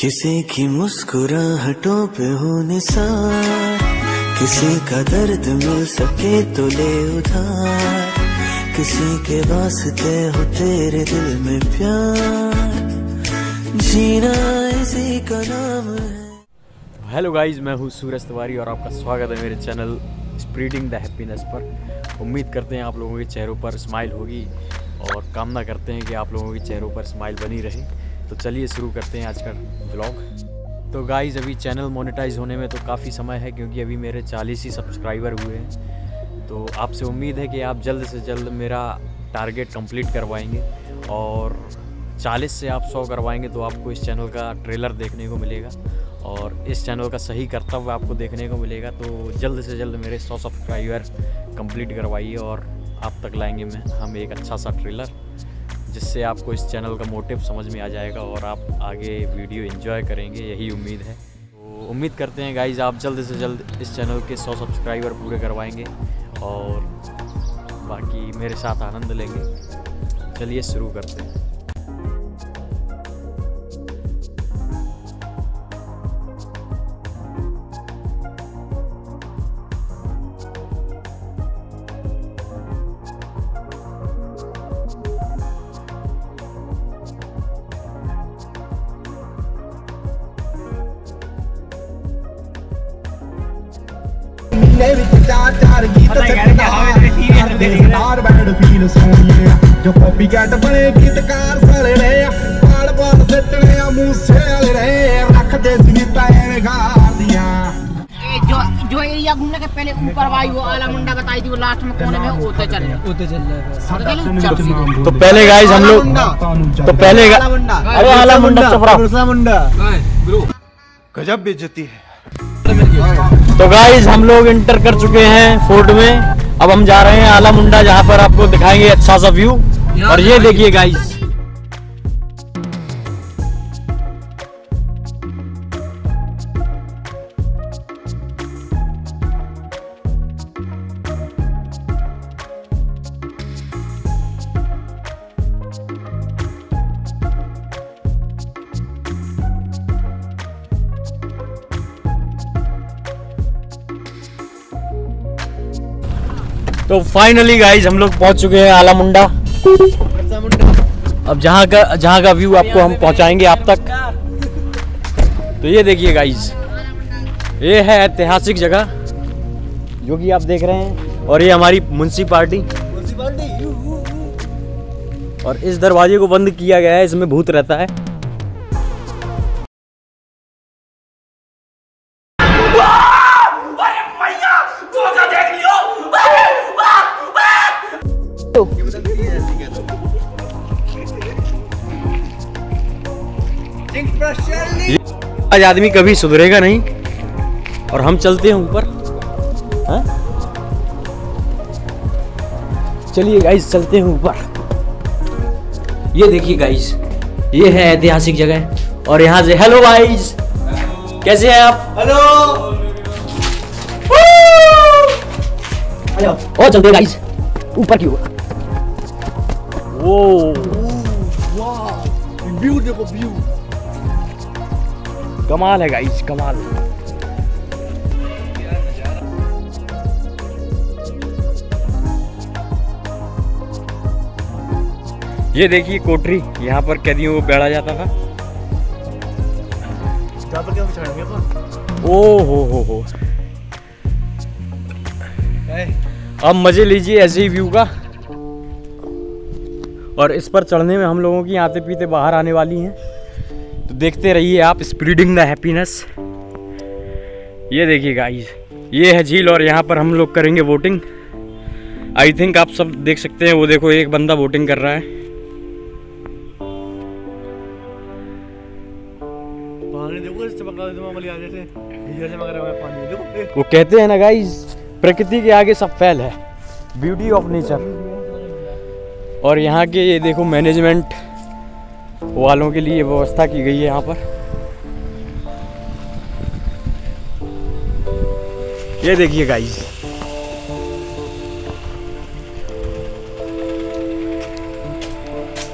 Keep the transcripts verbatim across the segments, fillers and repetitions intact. किसी की मुस्कुराहटों पे हो निसार, किसी का दर्द मिल सके तो ले उधार, किसी के वास्ते हो तेरे दिल में प्यार, जीना इसी का नाम है। हेलो गाइज, मैं हूँ सूरज तिवारी और आपका स्वागत है मेरे चैनल स्प्रेडिंग द हैप्पीनेस पर। उम्मीद करते हैं आप लोगों के चेहरों पर स्माइल होगी और कामना करते हैं कि आप लोगों के चेहरों पर स्माइल बनी रहे। तो चलिए शुरू करते हैं आज का व्लॉग। तो गाइज़, अभी चैनल मोनेटाइज होने में तो काफ़ी समय है क्योंकि अभी मेरे चालीस ही सब्सक्राइबर हुए हैं। तो आपसे उम्मीद है कि आप जल्द से जल्द मेरा टारगेट कंप्लीट करवाएंगे और चालीस से आप सौ करवाएंगे तो आपको इस चैनल का ट्रेलर देखने को मिलेगा और इस चैनल का सही कर्तव्य आपको देखने को मिलेगा। तो जल्द से जल्द मेरे सौ सब्सक्राइबर कंप्लीट करवाइए और आप तक लाएंगे मैं हम एक अच्छा सा ट्रेलर, जिससे आपको इस चैनल का मोटिव समझ में आ जाएगा और आप आगे वीडियो एंजॉय करेंगे, यही उम्मीद है। तो उम्मीद करते हैं गाइज़ आप जल्द से जल्द इस चैनल के सौ सब्सक्राइबर पूरे करवाएंगे और बाकी मेरे साथ आनंद लेंगे। चलिए शुरू करते हैं। जो कॉपी कैट बने गीतकार साले रहे बाल बाल सटने मुँह से रहे रख दे जो जो एरिया घूमने के पहले ऊपर वाई वो आला मुंडा बताई थी, वो लास्ट में कोने में होते चल होते चल रहा है। तो पहले गाइस हम लोग तो पहले अरे आला मुंडा आला मुंडा गजब बेइज्जती है। तो गाइज हम लोग इंटर कर चुके हैं फोर्ट में, अब हम जा रहे हैं आला मुंडा, जहाँ पर आपको दिखाएंगे अच्छा सा व्यू। और ये देखिए गाइज, तो फाइनली गाइज हम लोग पहुंच चुके हैं आला मुंडा। अब जहां का जहां का व्यू आपको हम पहुंचाएंगे आप तक। तो ये देखिए गाइज, ये है ऐतिहासिक जगह जो कि आप देख रहे हैं और ये हमारी म्युनिसिपालिटी। और इस दरवाजे को बंद किया गया है, इसमें भूत रहता है। आज आदमी कभी सुधरेगा नहीं। और हम चलते हैं ऊपर। चलिए गाइस चलते हैं ऊपर। ये देखिए गाइस, ये है ऐतिहासिक जगह और यहाँ से हेलो गाइस, कैसे हैं आप? Hello hello. और चलते हैं गाइस ऊपर की ओर। वो वाह ब्यूटीफुल व्यू, कमाल है गाइस, कमाल। ये देखिए कोठरी, यहाँ पर कैदियों को बैठा जाता था। ओ हो हो हो, अब मजे लीजिए ऐसे ही व्यू का। और इस पर चढ़ने में हम लोगों की आते पीते बाहर आने वाली हैं, तो देखते रहिए आप स्प्रेडिंग द हैप्पीनेस। ये देखिए गाइस, ये है झील और यहाँ पर हम लोग करेंगे वोटिंग। आई थिंक आप सब देख सकते हैं, वो देखो एक बंदा वोटिंग कर रहा है। पानी देखो इससे पकड़ा दे मामले आ जाते हैं, ये से मगर है पानी देखो। वो कहते हैं ना गाइस, प्रकृति के आगे सब फैल है, ब्यूटी ऑफ नेचर। और यहाँ के ये देखो मैनेजमेंट वालों के लिए व्यवस्था की गई है यहाँ पर। ये देखिए गाइस,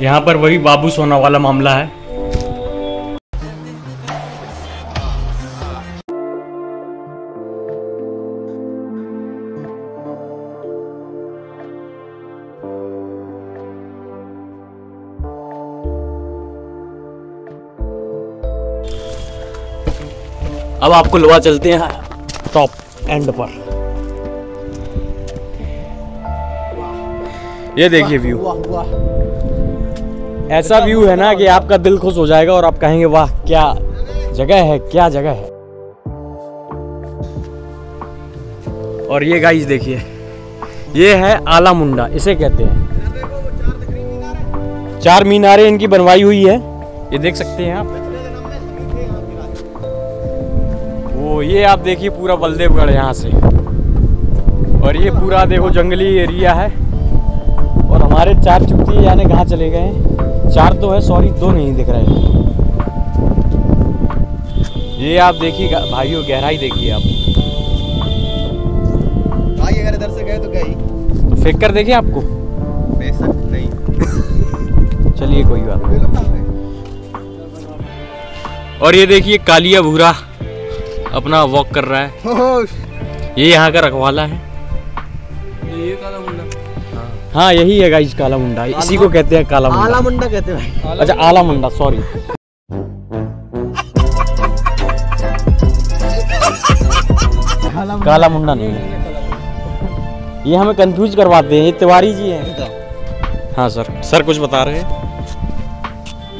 यहाँ पर वही बाबू सोना वाला मामला है। अब आपको लगा चलते हैं टॉप एंड पर। ये देखिए व्यू, ऐसा व्यू है ना कि आपका दिल खुश हो जाएगा और आप कहेंगे वाह क्या जगह है, क्या जगह है। और ये गाइस देखिए, ये है आला मुंडा, इसे कहते हैं। चार मीनारे इनकी बनवाई हुई है, ये देख सकते हैं आप। वो ये आप देखिए पूरा बलदेवगढ़ यहाँ से, और ये पूरा देखो जंगली एरिया है। और हमारे चार चुप्ती यानी कहाँ चले गए हैं, चार तो है सॉरी दो नहीं दिख रहे हैं। ये आप देखिए भाइयों गहराई देखिए आप, भाई अगर इधर से गए तो गई तो फेंक कर देखिए आपको बेशक नहीं। चलिए कोई बात नहीं। और ये देखिए कालिया भूरा अपना वॉक कर रहा है, ये यहाँ का रखवाला है। ये काला मुंडा, हाँ यही है गाइस काला मुंडा, इसी को कहते हैं काला मुंडा, आला मुंडा कहते हैं। अच्छा आला मुंडा सॉरी। काला मुंडा नहीं है, ये हमें कंफ्यूज करवाते हैं, ये तिवारी जी हैं। हाँ सर, सर कुछ बता रहे हैं।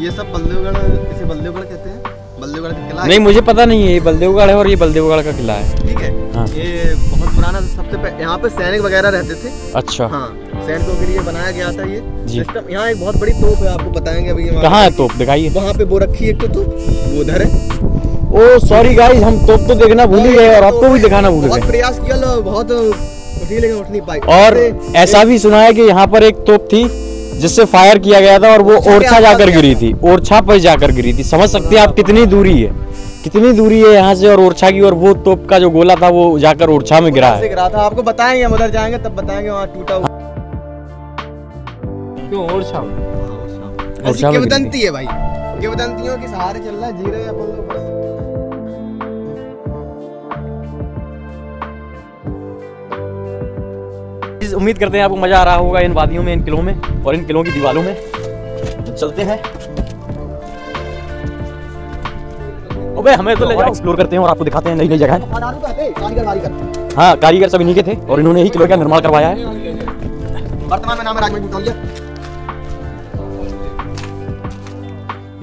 ये सब बलदेवगढ़, इसे बलदेवगढ़ कहते हैं। बलदेवगढ़ का किला नहीं मुझे पता नहीं है, ये बलदेवगढ़ है और ये बलदेवगढ़ का किला है। ठीक है हाँ। ये बहुत पुराना, सबसे यहाँ पे सैनिक वगैरह रहते थे। अच्छा हाँ, सैनिकों के लिए बनाया गया था ये सिस्टम। यहाँ एक बहुत बड़ी तोप है, आपको बताएंगे अभी कहाँ है तोप, दिखाइए। वहाँ पे वो रखी एक तो तोप, वो उधर है। ओ सॉरी गाइस हम तोप तो देखना भूल ही गए और आपको भी दिखाना भूल गए, प्रयास किया बहुत लेकिन उठ नहीं पाई। और ऐसा भी सुना है कि यहाँ पर एक तोप थी जिससे फायर किया गया था और वो ओरछा जाकर गिरी थी, ओरछा पर जाकर गिरी थी। समझ सकते हैं आप कितनी दूरी है, कितनी दूरी है यहाँ से और ओरछा की, और वो तोप का जो गोला था वो जाकर ओरछा में गिरा है। गिरा था, आपको बताएंगे हम उधर जाएंगे तब बताएंगे वहाँ टूटा हुआ क्यों ओरछा। ओरछा में किवदंती है भाई, किवदंतियों के सहारे चल रहा है, जी रहे हैं अपन लोग बस। उम्मीद करते हैं आपको मजा आ रहा होगा इन वादियों में, इन किलों में और इन किलों की दीवारों में। चलते हैं, अबे हमें तो ले जाओ, एक्सप्लोर करते हैं और आपको दिखाते हैं नई नई जगह। हाँ कारीगर सब इन्हीं के थे और इन्होंने ही किलों का निर्माण करवाया है। वर्तमान में नाम है राजमणि कौटिल्य।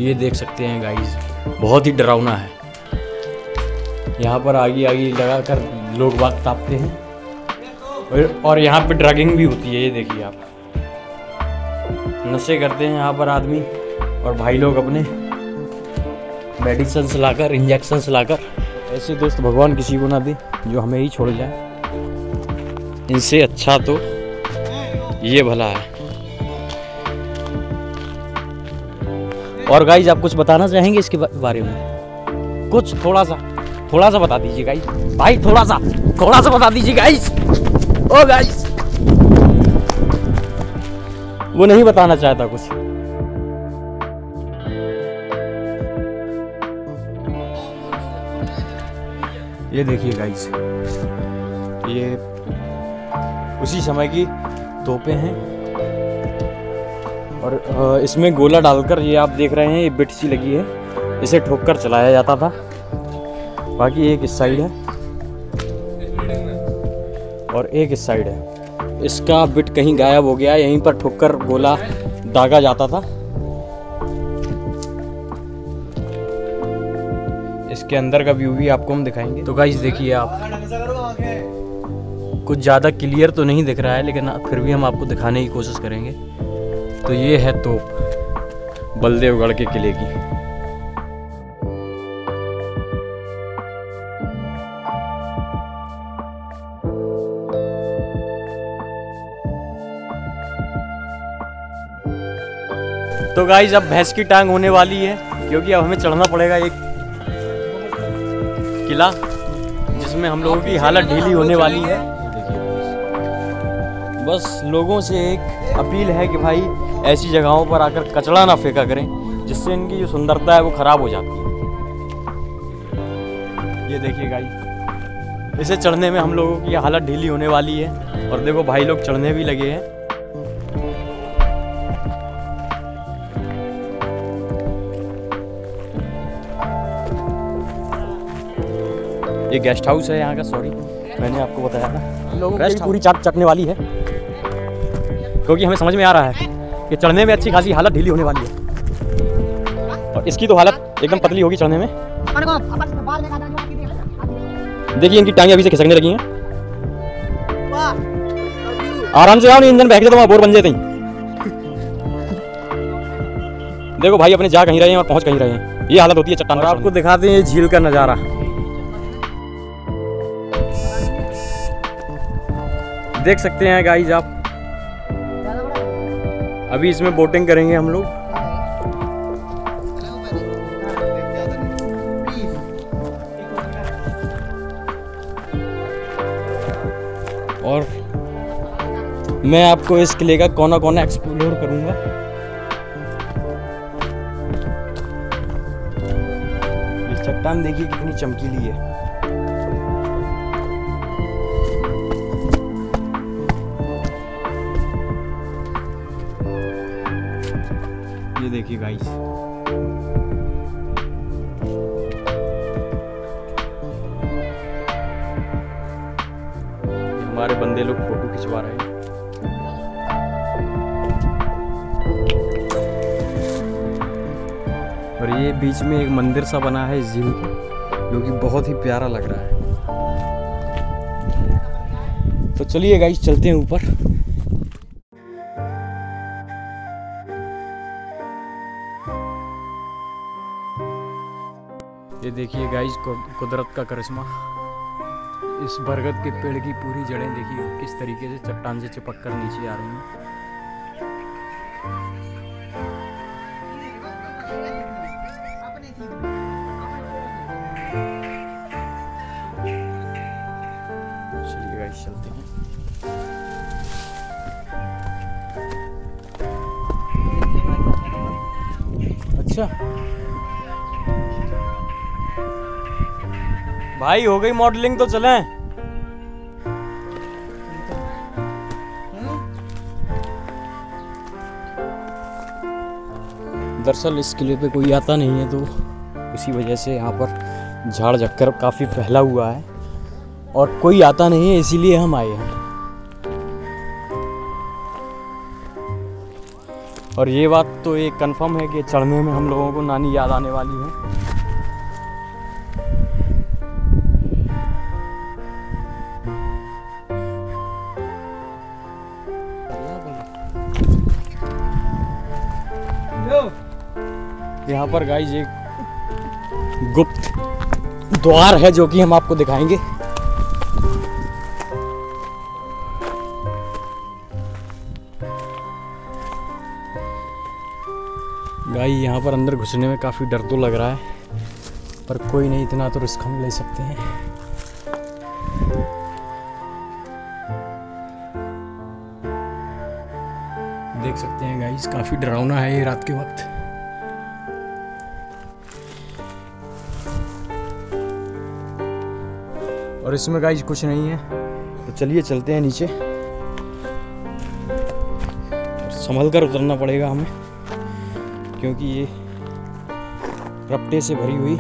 ये देख सकते हैं गाइस, बहुत ही डरावना है। यहाँ पर आगे आगे लगा कर लोग बात तापते हैं और यहाँ पे ड्रगिंग भी होती है। ये देखिए आप, नशे करते हैं यहाँ पर आदमी और भाई लोग अपने मेडिसिन लाकर, इंजेक्शन लाकर। ऐसे दोस्त भगवान किसी को ना दे जो हमें ही छोड़ जाए, इनसे अच्छा तो ये भला है। और गाइस आप कुछ बताना चाहेंगे इसके बारे में, कुछ थोड़ा सा थोड़ा सा बता दीजिए गाइस, भाई थोड़ा सा थोड़ा सा बता दीजिए गाइस। ओ गाइस वो नहीं बताना चाहता कुछ। ये देखिए गाइस, ये उसी समय की तोपें हैं और इसमें गोला डालकर, ये आप देख रहे हैं ये बिट सी लगी है, इसे ठोक कर चलाया जाता था। बाकी एक इस साइड है और एक इस साइड है, इसका बिट कहीं गायब हो गया, यहीं पर ठोकर गोला दागा जाता था। इसके अंदर का व्यू भी आपको हम दिखाएंगे। तो गाइस देखिए आप, कुछ ज़्यादा क्लियर तो नहीं दिख रहा है लेकिन फिर भी हम आपको दिखाने की कोशिश करेंगे। तो ये है तोप बलदेवगढ़ के किले की। तो गाइज अब भैंस की टांग होने वाली है क्योंकि अब हमें चढ़ना पड़ेगा एक किला जिसमें हम लोगों की हालत ढीली होने वाली है। बस लोगों से एक अपील है कि भाई ऐसी जगहों पर आकर कचरा ना फेंका करें, जिससे इनकी जो सुंदरता है वो खराब हो जाती है। ये देखिए गाइज, इसे चढ़ने में हम लोगों की हालत ढीली होने वाली है और देखो भाई लोग चढ़ने भी लगे हैं। ये गेस्ट हाउस है यहाँ का। सॉरी मैंने आपको बताया था, लोगों की पूरी चाक चकने वाली है, क्योंकि हमें समझ में आ रहा है कि चढ़ने में अच्छी खासी हालत ढीली होने वाली है, और इसकी तो हालत एकदम पतली होगी चढ़ने में। देखिए इनकी टांगें अभी से खिसकने लगी हैं। आराम से आओ, नहीं इंजन बहक जाए तो वहाँ बोर बन जाते हैं। देखो भाई अपने जा कहीं रहे हैं और पहुंच कहीं रहे हैं, ये हालत होती है चट्टान। आपको दिखाते हैं झील का नज़ारा। देख सकते हैं गाइस आप, अभी इसमें बोटिंग करेंगे हम लोग। और मैं आपको इस किले का कोना कोना एक्सप्लोर करूंगा। इस चट्टान देखिए कितनी चमकीली है। ये देखिए गाइस, हमारे बंदे लोग फोटो खिंचवा रहे हैं। और ये बीच में एक मंदिर सा बना है इस झील के, जो कि बहुत ही प्यारा लग रहा है। तो चलिए गाइस चलते हैं ऊपर। ये देखिए गाइस कुदरत का करिश्मा, इस बरगद के पेड़ की पूरी जड़ें देखिए किस तरीके से चट्टान से चिपक कर नीचे आ रही हैं। चलिए गाइस चलते हैं। अच्छा भाई हो गई मॉडलिंग, तो चलें। दरअसल इस किले पे कोई आता नहीं है, तो इसी वजह से यहाँ पर झाड़ झक्कर काफ़ी फैला हुआ है और कोई आता नहीं है, इसीलिए हम आए हैं। और ये बात तो एक कंफर्म है कि चढ़ने में हम लोगों को नानी याद आने वाली है। यहाँ पर गाइस एक गुप्त द्वार है जो कि हम आपको दिखाएंगे। गाइस यहाँ पर अंदर घुसने में काफी डर तो लग रहा है, पर कोई नहीं, इतना तो रिस्क हम ले सकते हैं। देख सकते हैं गाइस काफी डरावना है ये रात के वक्त। और इसमें गाइस कुछ नहीं है, तो चलिए चलते हैं नीचे। संभल कर उतरना पड़ेगा हमें, क्योंकि ये रपटे से भरी हुई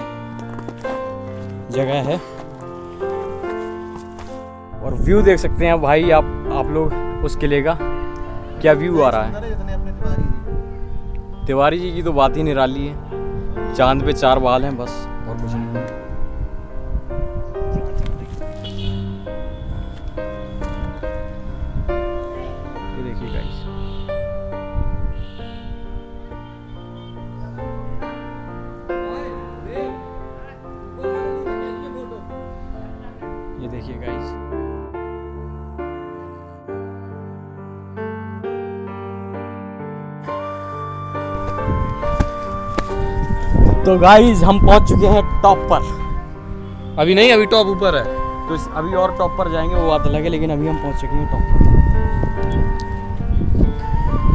जगह है। और व्यू देख सकते हैं भाई आप आप लोग उस किले का क्या व्यू आ रहा है। तिवारी जी की तो बात ही निराली है, चांद पे चार बाल हैं बस, और कुछ नहीं। देखिए गाइस तो गाइस हम पहुंच चुके हैं टॉप पर। अभी नहीं, अभी टॉप ऊपर है, तो अभी और टॉप पर जाएंगे, वो बात अलग है, लेकिन अभी हम पहुंच चुके हैं टॉप पर।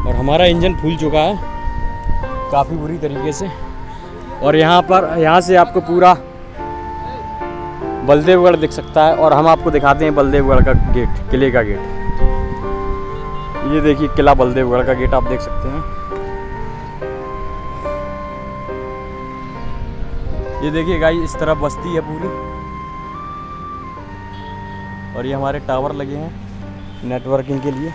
और हमारा इंजन फूल चुका है काफी बुरी तरीके से। और यहाँ पर यहाँ से आपको पूरा बलदेवगढ़ दिख सकता है, और हम आपको दिखाते हैं बलदेवगढ़ का गेट, किले का गेट। ये देखिए किला बलदेवगढ़ का गेट आप देख सकते हैं। ये देखिए गाइस इस तरफ बस्ती है पूरी, और ये हमारे टावर लगे हैं नेटवर्किंग के लिए।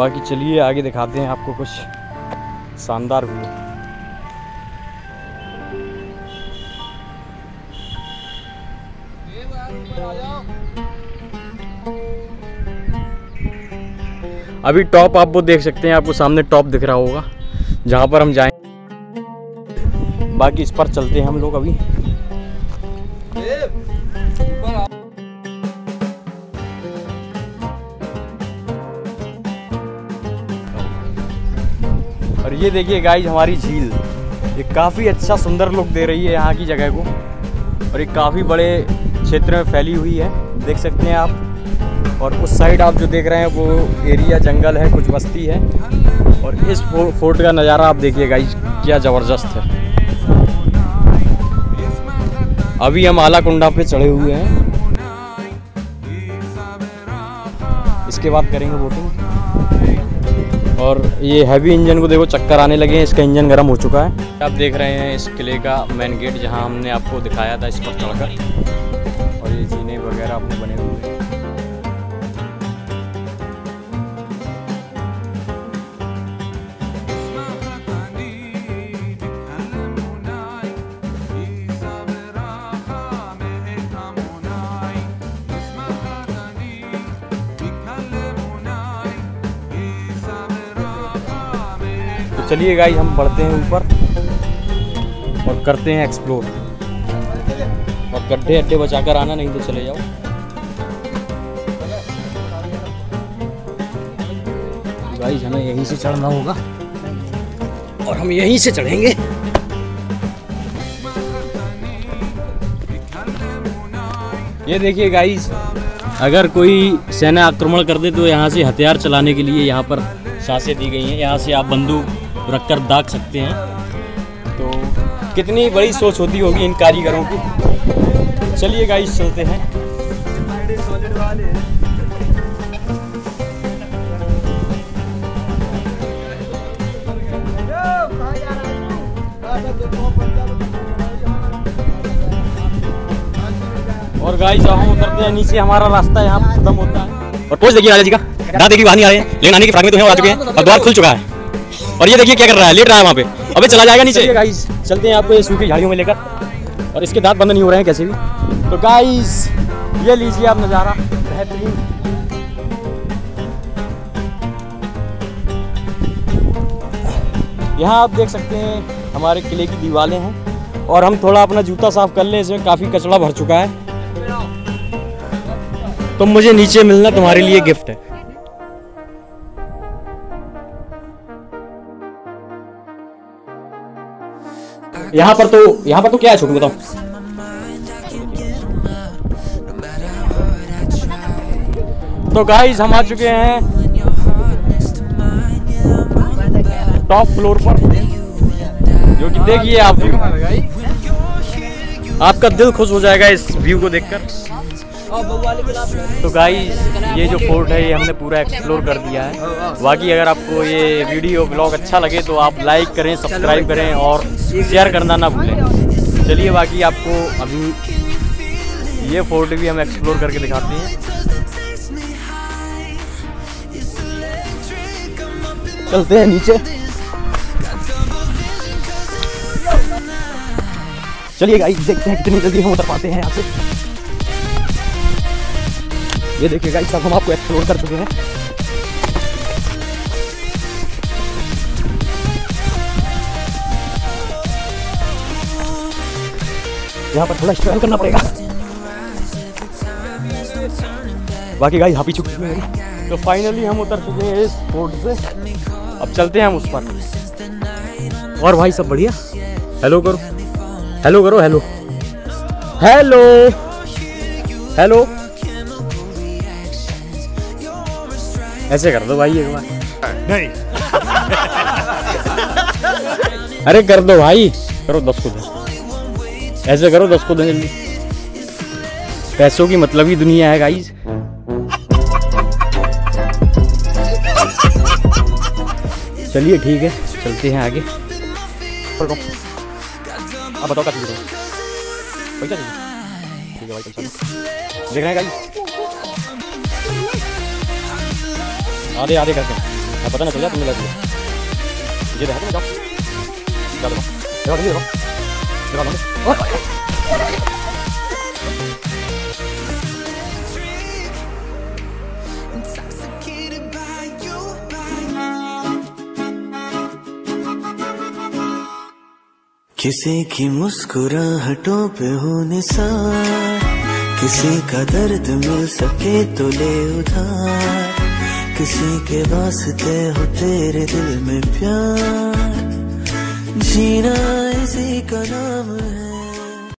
बाकी चलिए आगे दिखाते हैं आपको कुछ शानदार व्यू। अभी टॉप आप वो देख सकते हैं, आपको सामने टॉप दिख रहा होगा जहाँ पर हम जाएंगे। बाकी इस पर चलते हैं हम लोग अभी। और ये देखिए गाइस हमारी झील, ये काफ़ी अच्छा सुंदर लुक दे रही है यहाँ की जगह को, और ये काफ़ी बड़े क्षेत्र में फैली हुई है, देख सकते हैं आप। और उस साइड आप जो देख रहे हैं वो एरिया जंगल है, कुछ बस्ती है। और इस फो, फोर्ट का नज़ारा आप देखिए गाइस, क्या ज़बरदस्त है। अभी हम आला कुंडा पे चढ़े हुए हैं, इसके बाद करेंगे बोटिंग। और ये हैवी इंजन को देखो, चक्कर आने लगे हैं, इसका इंजन गर्म हो चुका है। आप देख रहे हैं इस किले का मेन गेट, जहाँ हमने आपको दिखाया था इस पर चढ़कर। और ये जीने वगैरह आपने बने हुए हैं। चलिए गाइस हम बढ़ते हैं ऊपर और करते हैं एक्सप्लोर। और गड्ढे अड्ढे बचाकर आना, नहीं तो चले जाओ। गाइस हमें यहीं से चढ़ना होगा और हम यहीं से चढ़ेंगे। ये देखिए गाइस, अगर कोई सेना आक्रमण कर दे तो यहाँ से हथियार चलाने के लिए यहाँ पर सांसें दी गई हैं। यहाँ से आप बंदूक रखकर दाग सकते हैं। तो कितनी बड़ी सोच होती होगी इन कारीगरों की। चलिए गाइस चलते हैं। और गाइस हम उतरते हैं नीचे, हमारा रास्ता यहाँ खत्म होता है। और पोस्ट देखिए राजा जी का, दादा देखिए बाहर नहीं आ रहे हैं, लेकिन आने के फ्राग में तो हम आ चुके हैं और द्वार खुल चुका है। और ये देखिए क्या कर रहा है, लेट रहा है वहाँ पे, अबे चला जाएगा नीचे। गाइस चलते हैं आपको ये सूखी झाड़ियों में लेकर, और इसके दांत बंद नहीं हो रहे हैं कैसे भी। तो गाइस ये लीजिए आप नज़ारा, बेहतरीन। यहाँ आप देख सकते हैं हमारे किले की दीवारें हैं। और हम थोड़ा अपना जूता साफ कर लें, इसमें काफ़ी कचड़ा भर चुका है। तो मुझे नीचे मिलना तुम्हारे लिए गिफ्ट है। यहाँ पर तो यहाँ पर तो क्या है छोटू, बताओ। तो गाइस हम आ चुके हैं टॉप फ्लोर पर, जो कि देखिए आप, आपका दिल खुश हो जाएगा इस व्यू को देखकर। तो गाइस ये जो फोर्ट है ये हमने पूरा एक्सप्लोर कर दिया है। बाकी अगर आपको ये वीडियो ब्लॉग अच्छा लगे तो आप लाइक करें, सब्सक्राइब करें और शेयर करना ना भूलें। चलिए बाकी आपको अभी ये फोर्ट भी हम एक्सप्लोर करके दिखाते हैं। चलते हैं नीचे। चलिए गाइस देखते हैं कितनी जल्दी हम उतर पाते हैं यहाँ से। ये देखिए गाइस सब हम आपको एक्सप्लोर कर चुके हैं। यहाँ पर थोड़ा स्ट्रगल करना पड़ेगा। बाकी गाइस हापी चुकी है। तो फाइनली हम उतर चुके हैं इस फोर्ट से, अब चलते हैं हम उस पर। और भाई सब बढ़िया, हेलो करो, हेलो करो, हेलो हेलो हेलो, ऐसे कर दो भाई एक बार। नहीं अरे कर दो भाई, करो दस को दो, ऐसे करो दस को दो जल्दी। पैसों की मतलब ही दुनिया है गाइस। चलिए ठीक है, चलते हैं आगे। अब बताओ क्या चाहिए पैसा चाहिए, ठीक है भाई पैसा देख रहे हैं गाइस आधे आधे करके पता ना चल जाए तुम्हें लग गया ये देखो जाओ चलो देखो देखो देखो लो किसी की मुस्कुराहटों पे हो निसार, किसी का दर्द मिल सके तो ले उधार, किसी के वास्ते हो तेरे दिल में प्यार, जीना इसी का नाम है।